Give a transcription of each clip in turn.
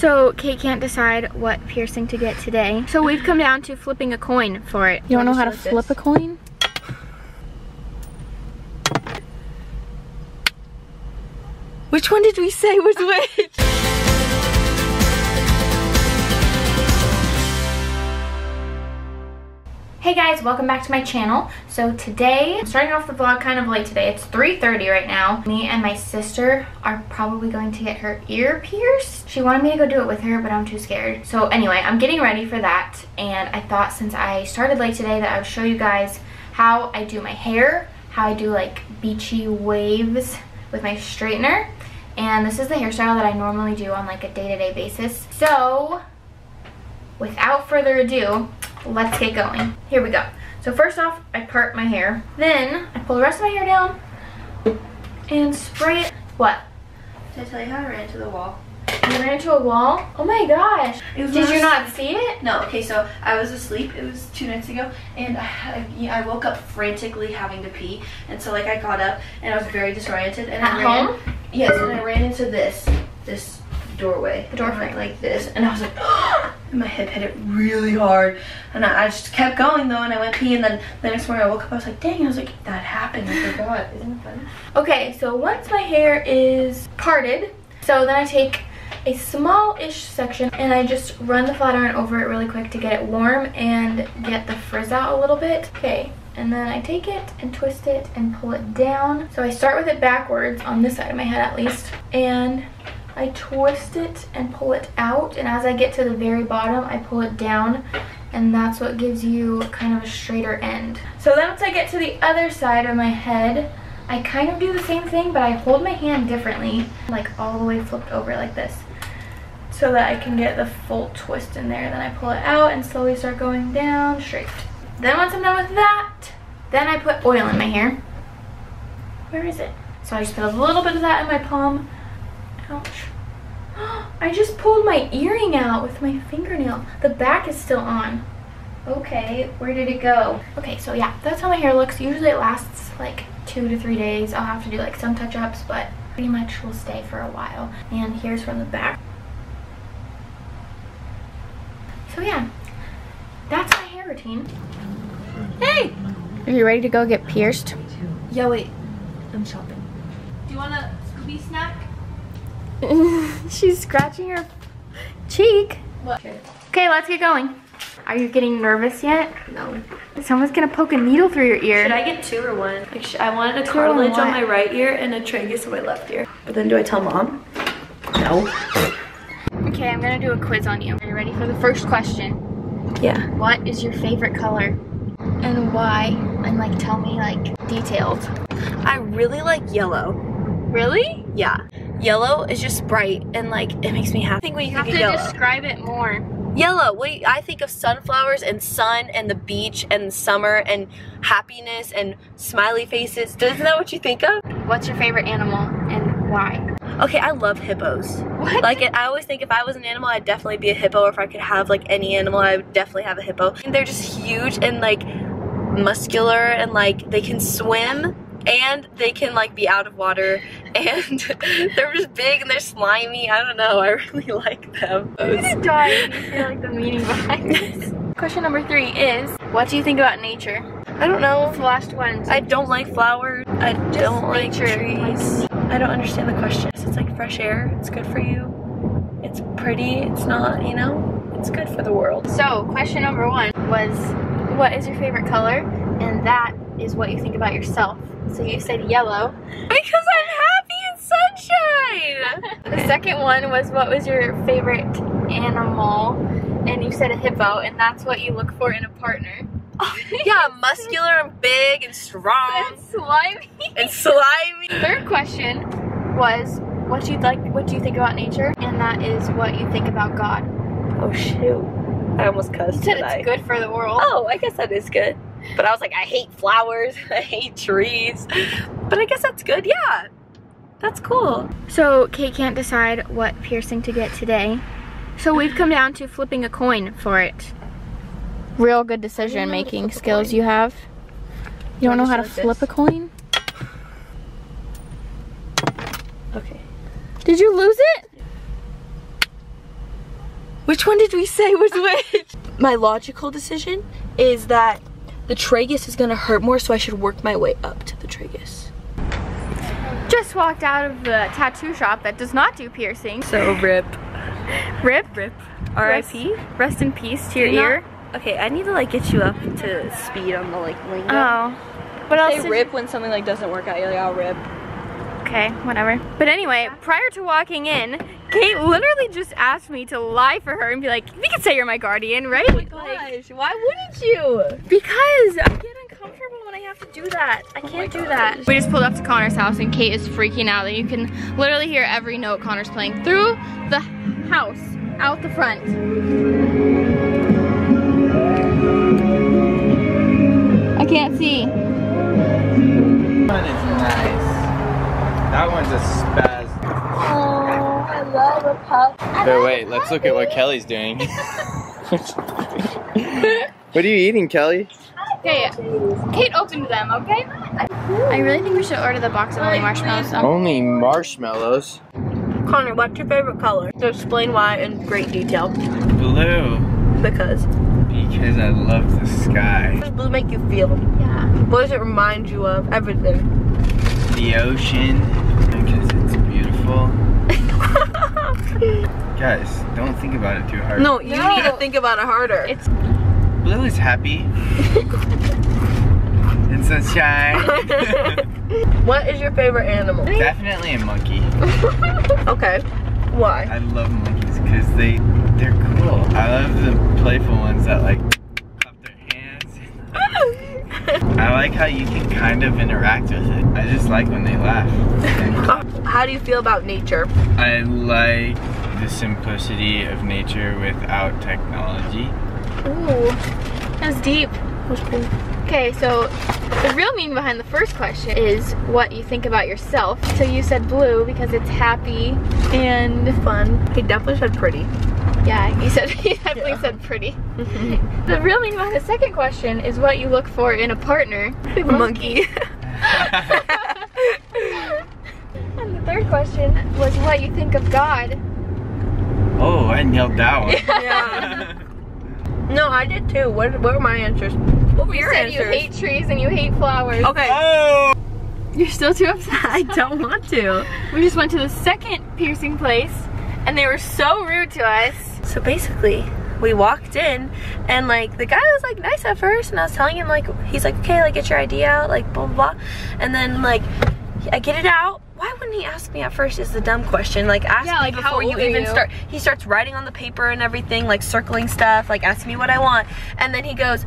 So Kate can't decide what piercing to get today. So we've come down to flipping a coin for it. You don't know how to flip a coin? Which one did we say was which? Hey guys, welcome back to my channel. So today, I'm starting off the vlog kind of late today. It's 3:30 right now. Me and my sister are probably going to get her ear pierced. She wanted me to go do it with her, but I'm too scared. So anyway, I'm getting ready for that. And I thought since I started late today that I would show you guys how I do my hair, how I do like beachy waves with my straightener. And this is the hairstyle that I normally do on like a day-to-day basis. So without further ado, let's get going. Here we go. So first off, I part my hair. Then I pull the rest of my hair down and spray it. What? Did I tell you how I ran into the wall? You ran into a wall? Oh my gosh. Did you not see it? No. Okay, so I was asleep. It was 2 nights ago. And I woke up frantically having to pee. And so like I got up and I was very disoriented. And I ran. At home? Yes, and I ran into this doorway. The door frame. Like this. And I was like, oh! And my hip hit it really hard. And I just kept going though, and I went pee, and then the next morning I woke up, I was like, dang, I was like, that happened. I forgot. Isn't it funny? Okay, so once my hair is parted, so then I take a small-ish section and I just run the flat iron over it really quick to get it warm and get the frizz out a little bit. Okay, and then I take it and twist it and pull it down. So I start with it backwards on this side of my head at least, and I twist it and pull it out, and as I get to the very bottom I pull it down, and that's what gives you kind of a straighter end. So then once I get to the other side of my head, I kind of do the same thing, but I hold my hand differently, like all the way flipped over like this, so that I can get the full twist in there. Then I pull it out and slowly start going down straight. Then once I'm done with that, then I put oil in my hair. Where is it? So I just put a little bit of that in my palm. Ouch. I just pulled my earring out with my fingernail. The back is still on. Okay, where did it go? Okay, so yeah, that's how my hair looks. Usually it lasts like 2 to 3 days. I'll have to do like some touch-ups, but pretty much will stay for a while. And here's from the back. So yeah, that's my hair routine. Hey! Are you ready to go get pierced? Yeah, wait. I'm shopping. Do you want a Scooby snack? She's scratching her cheek. What? Okay, let's get going. Are you getting nervous yet? No. Someone's gonna poke a needle through your ear. Should I get 2 or 1? Like, I wanted a cartilage on my right ear and a tragus on my left ear. But then do I tell mom? No. Okay, I'm gonna do a quiz on you. Are you ready for the first question? Yeah. What is your favorite color? And why? And like, tell me like details. I really like yellow. Really? Yeah. Yellow is just bright and like it makes me happy. I think we have to describe it more. Yellow. Wait, I think of sunflowers and sun and the beach and summer and happiness and smiley faces. Isn't that what you think of? What's your favorite animal and why? Okay, I love hippos. What? Like, I always think if I was an animal, I'd definitely be a hippo. Or if I could have like any animal, I would definitely have a hippo. And they're just huge and like muscular and like they can swim. And they can like be out of water, and they're just big and they're slimy. I don't know. I really like them. I'm gonna die if you feel like the meaning behind this. Question number 3 is, what do you think about nature? I don't know. It's the last one. I don't like flowers. I don't like trees. I don't understand the question. It's like fresh air. It's good for you. It's pretty. It's not, you know, it's good for the world. So question number 1 was, what is your favorite color? And that is what you think about yourself. So you said yellow. Because I'm happy and sunshine! The second one was, what was your favorite animal? And you said a hippo, and that's what you look for in a partner. Oh, yeah, muscular and big and strong. And slimy. And slimy. Third question was, what do you think about nature? And that is what you think about God. Oh shoot. I almost cussed. You said it's good for the world. Oh, I guess that is good. But I was like, I hate flowers, I hate trees, but I guess that's good, yeah. That's cool. So Kate can't decide what piercing to get today. So we've come down to flipping a coin for it. Real good decision making skills you have. You don't know how to flip a coin? Okay. Did you lose it? Which one did we say was which? My logical decision is that the tragus is gonna hurt more, so I should work my way up to the tragus. Just walked out of the tattoo shop that does not do piercings. So rip. Rip? Rip. R.I.P. Rest in peace to your ear. Okay, I need to like get you up to speed on the like lingo. Oh. What else? Say rip when something like doesn't work out. You're like, I'll rip. Okay, whatever. But anyway, prior to walking in, Kate literally just asked me to lie for her and be like, we could say you're my guardian, right? Oh my gosh, like, why wouldn't you? Because I get uncomfortable when I have to do that. I can't do that. We just pulled up to Connor's house and Kate is freaking out. You can literally hear every note Connor's playing through the house, out the front. I can't see. That is nice. That one's a spaz. Oh, I love a pup. But wait, let's look at what Kelly's doing. What are you eating, Kelly? Okay, Kate opened them, okay? I really think we should order the box of only marshmallows. Only marshmallows? Connor, what's your favorite color? So explain why in great detail. Blue. Because? Because I love the sky. What does blue make you feel? Yeah. What does it remind you of? Everything. The ocean, because it's beautiful. Guys, don't think about it too hard. No, you need to think about it harder. It's blue is happy. And sunshine. What is your favorite animal? Definitely a monkey. Okay, why? I love monkeys because they're cool. I love the playful ones that like pop their hands. I like how you can kind of interact with it. I just like when they laugh. How do you feel about nature? I like the simplicity of nature without technology. Ooh, that was deep. That was cool. Okay, so the real meaning behind the first question is what you think about yourself. So you said blue because it's happy and fun. He definitely said pretty. Yeah, he definitely said pretty. Mm-hmm. The real meaning behind the second question is what you look for in a partner. A monkey. And the third question was what you think of God. Oh, I nailed that one. Yeah. No, I did too. What were my answers? What were your answers? You said you hate trees and you hate flowers. Okay. Oh! You're still too upset. I don't want to. We just went to the second piercing place and they were so rude to us. So basically, we walked in and like the guy was like nice at first and I was telling him like, he's like, okay, like get your ID out, like blah, blah, blah. And then like, I get it out. Why wouldn't he ask me at first is the dumb question. Like ask me like, before you even start. He starts writing on the paper and everything, like circling stuff, like asking me what I want. And then he goes,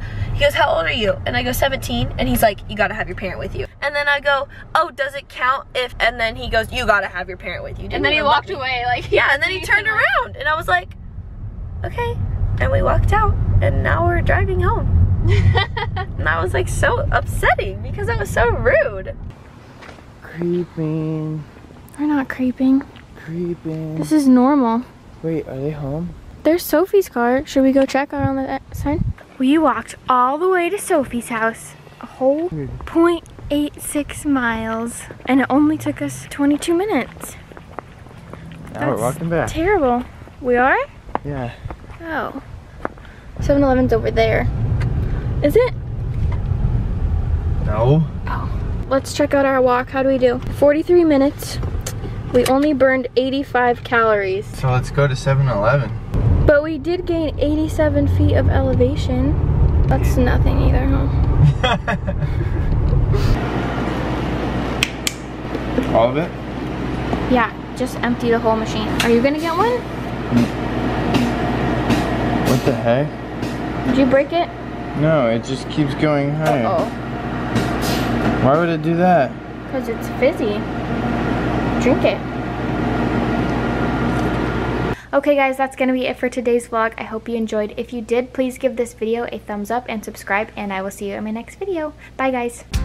how old are you? And I go 17. And he's like, you gotta have your parent with you. And then I go, oh, does it count if, and then he goes, you gotta have your parent with you. And then he walked away. Like yeah, and then he turned around and I was like, okay. And we walked out and now we're driving home. And that was like so upsetting because that was so rude. Creeping. We're not creeping. Creeping. This is normal. Wait, are they home? There's Sophie's car. Should we go check out on the side? We walked all the way to Sophie's house. A whole 0.86 miles. And it only took us 22 minutes. Now we're walking back. Terrible. We are? Yeah. Oh. 7-Eleven's over there. Is it? No. Oh. Let's check out our walk. How do we do? 43 minutes. We only burned 85 calories. So let's go to 7-Eleven. But we did gain 87 feet of elevation. That's nothing either, huh? All of it? Yeah, just empty the whole machine. Are you gonna get one? What the heck? Did you break it? No, it just keeps going higher. Uh-oh. Why would it do that? Because it's fizzy. Drink it. Okay guys, that's going to be it for today's vlog. I hope you enjoyed. If you did, please give this video a thumbs up and subscribe, and I will see you in my next video. Bye guys.